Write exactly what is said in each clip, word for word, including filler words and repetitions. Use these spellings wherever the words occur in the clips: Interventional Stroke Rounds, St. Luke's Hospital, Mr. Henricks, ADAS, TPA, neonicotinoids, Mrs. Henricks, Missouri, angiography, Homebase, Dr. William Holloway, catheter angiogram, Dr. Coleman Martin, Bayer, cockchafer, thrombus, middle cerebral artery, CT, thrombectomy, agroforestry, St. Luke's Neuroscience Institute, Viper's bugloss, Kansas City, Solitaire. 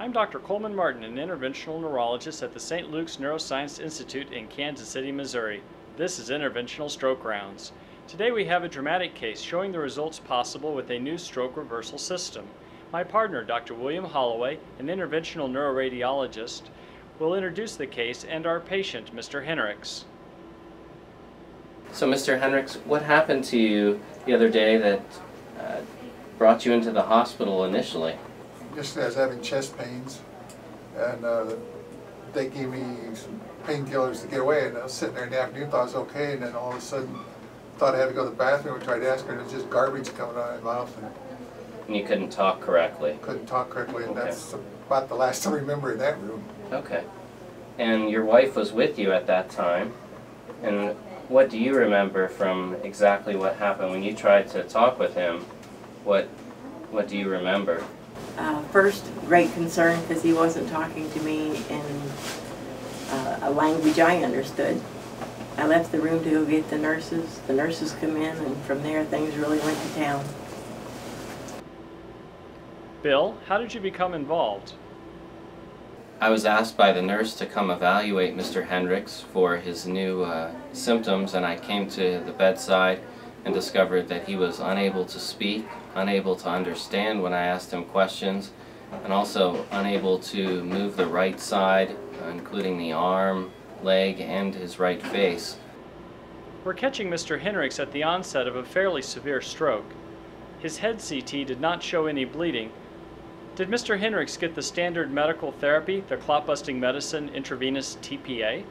I'm Doctor Coleman Martin, an interventional neurologist at the Saint Luke's Neuroscience Institute in Kansas City, Missouri. This is Interventional Stroke Rounds. Today we have a dramatic case showing the results possible with a new stroke reversal system. My partner, Doctor William Holloway, an interventional neuroradiologist, will introduce the case and our patient, Mister Henricks. So, Mister Henricks, what happened to you the other day that uh, brought you into the hospital initially? Just I was having chest pains, and uh, they gave me some painkillers to get away, and I was sitting there in the afternoon, thought I was okay, and then all of a sudden thought I had to go to the bathroom and tried to ask her, and it was just garbage coming out of my mouth. And, and you couldn't talk correctly? Couldn't talk correctly, and okay. That's about the last I remember in that room. Okay. And your wife was with you at that time, and what do you remember from exactly what happened when you tried to talk with him? What, what do you remember? Uh, first, great concern because he wasn't talking to me in uh, a language I understood. I left the room to go get the nurses. The nurses come in, and from there things really went to town. Bill, how did you become involved? I was asked by the nurse to come evaluate Mister Henricks for his new uh, symptoms, and I came to the bedside and discovered that he was unable to speak, unable to understand when I asked him questions, and also unable to move the right side, including the arm, leg, and his right face. We're catching Mister Henricks at the onset of a fairly severe stroke. His head C T did not show any bleeding. Did Mister Henricks get the standard medical therapy, the clot-busting medicine, intravenous T P A?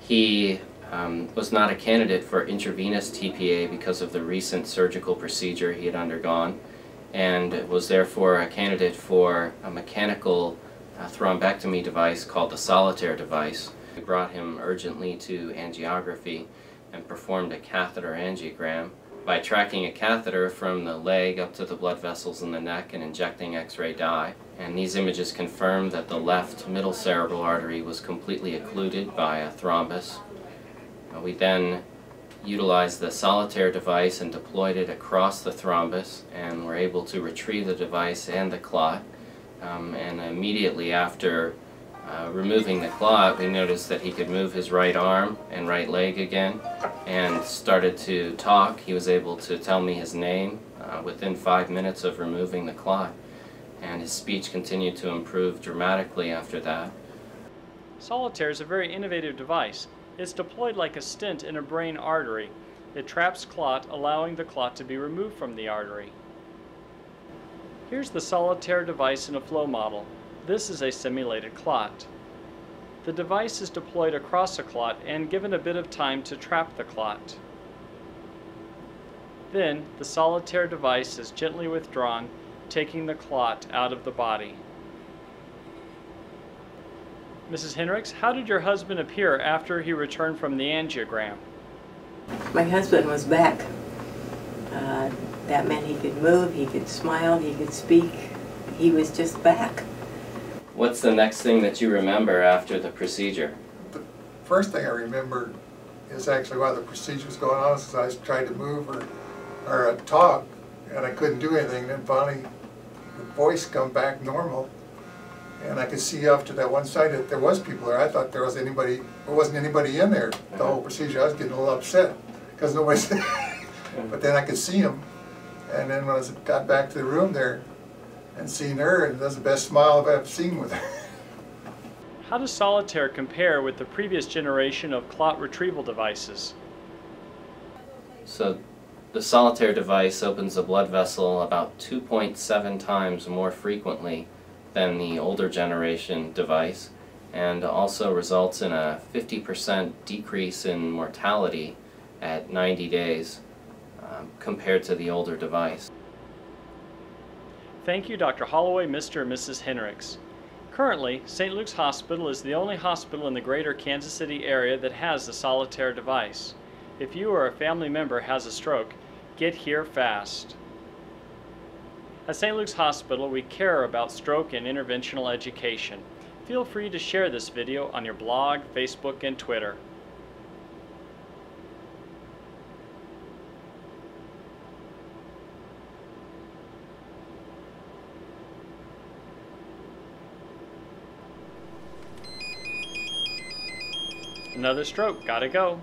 He um, was not a candidate for intravenous T P A because of the recent surgical procedure he had undergone, and was therefore a candidate for a mechanical uh, thrombectomy device called the Solitaire device. We brought him urgently to angiography and performed a catheter angiogram by tracking a catheter from the leg up to the blood vessels in the neck and injecting X-ray dye. And these images confirmed that the left middle cerebral artery was completely occluded by a thrombus. We then utilized the Solitaire device and deployed it across the thrombus, and were able to retrieve the device and the clot. Um, and immediately after Uh, removing the clot, we noticed that he could move his right arm and right leg again and started to talk. He was able to tell me his name uh, within five minutes of removing the clot, and his speech continued to improve dramatically after that. Solitaire is a very innovative device. It's deployed like a stent in a brain artery. It traps clot, allowing the clot to be removed from the artery. Here's the Solitaire device in a flow model. This is a simulated clot. The device is deployed across a clot and given a bit of time to trap the clot. Then the Solitaire device is gently withdrawn, taking the clot out of the body. Missus Henricks, how did your husband appear after he returned from the angiogram? My husband was back. Uh, that meant he could move, he could smile, he could speak. He was just back. What's the next thing that you remember after the procedure? The first thing I remember is actually while the procedure was going on, is I was trying to move or, or talk, and I couldn't do anything. Then finally, the voice come back normal, and I could see off to that one side that there was people there. I thought there was anybody, there wasn't anybody in there. The uh-huh. whole procedure, I was getting a little upset because nobody's there. But then I could see him, and then when I got back to the room there, and seen her, and that's the best smile I've ever seen with her. How does Solitaire compare with the previous generation of clot retrieval devices? So the Solitaire device opens the blood vessel about two point seven times more frequently than the older generation device, and also results in a fifty percent decrease in mortality at ninety days um, compared to the older device. Thank you, Doctor Holloway, Mister and Missus Henricks. Currently, Saint Luke's Hospital is the only hospital in the greater Kansas City area that has the Solitaire device. If you or a family member has a stroke, get here fast. At Saint Luke's Hospital, we care about stroke and interventional education. Feel free to share this video on your blog, Facebook, and Twitter. Another stroke, gotta go.